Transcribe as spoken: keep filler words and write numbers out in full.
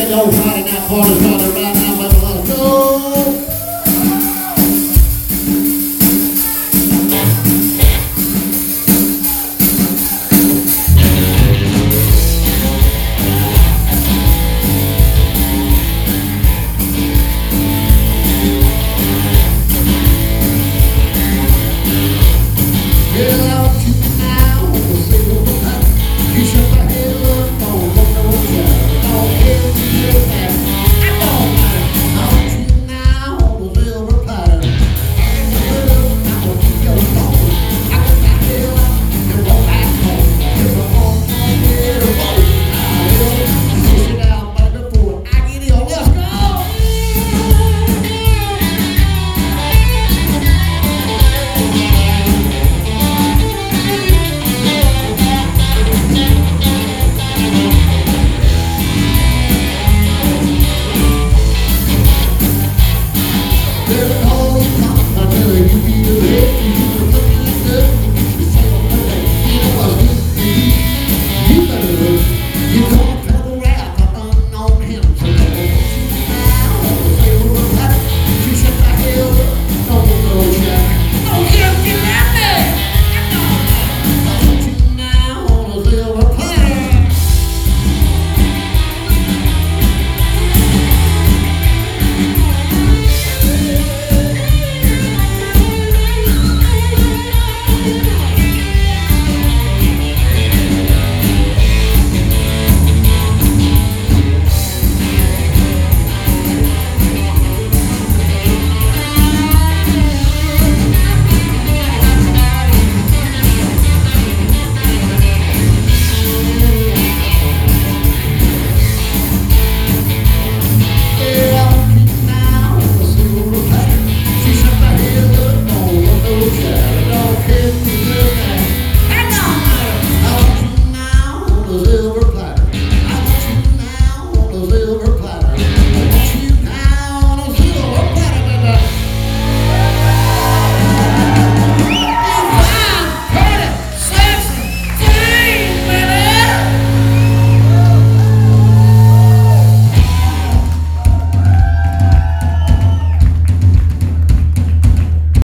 get low, high, and that party started right now, but I wanna go. Platter. I want you now on a silver platter.